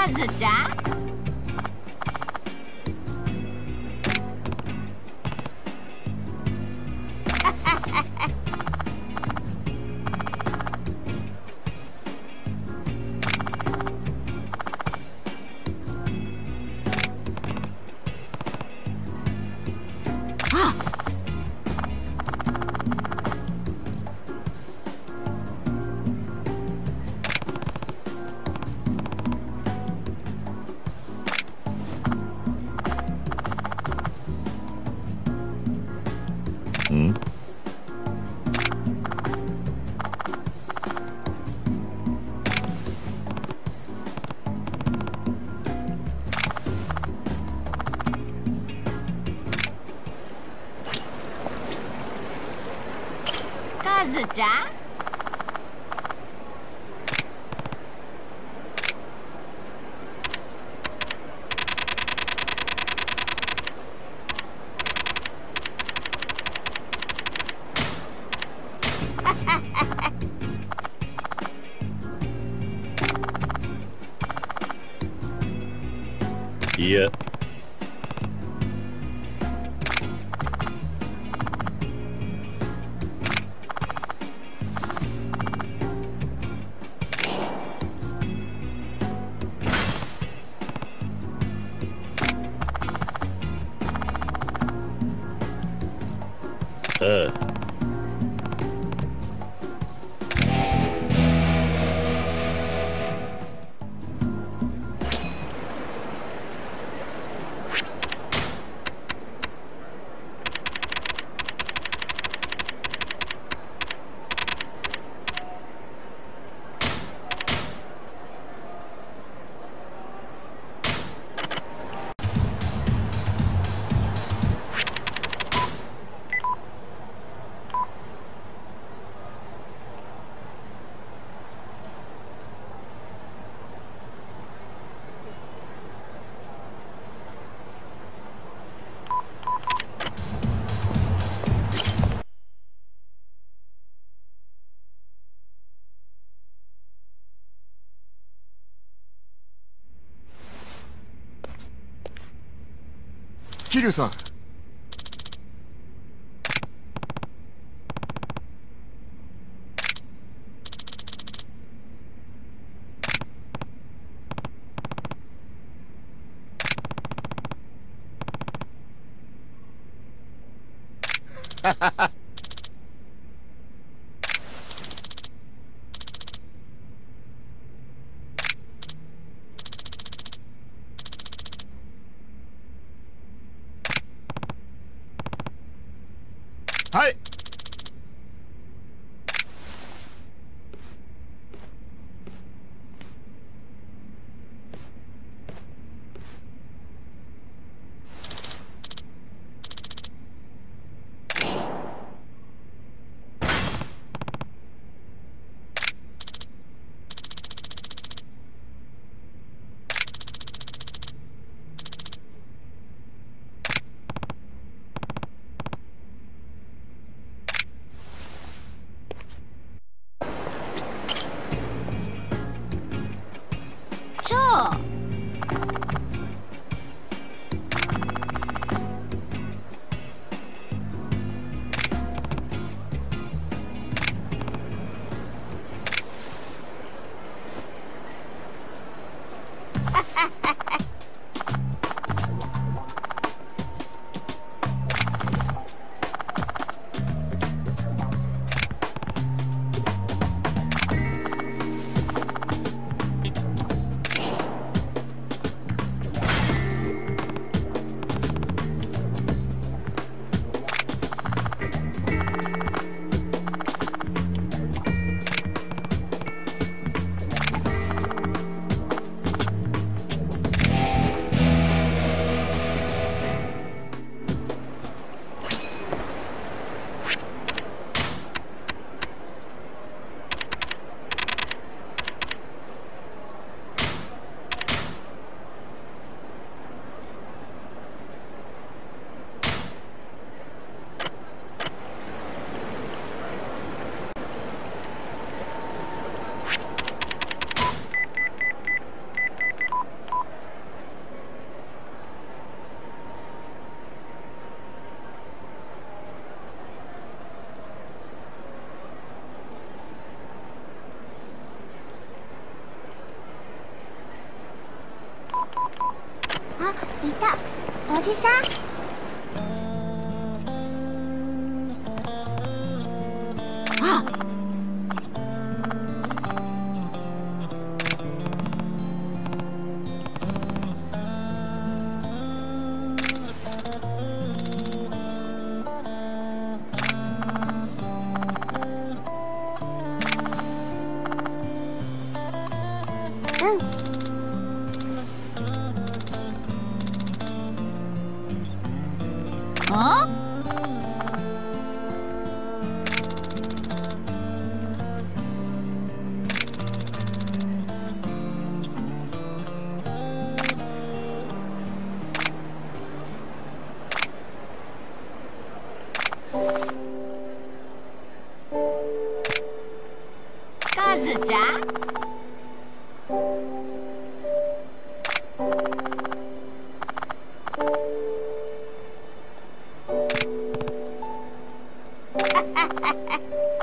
まずじゃ。じゃあ。いや。桐生さん。ハハハ。はい。おじさん。 Ha ha ha ha!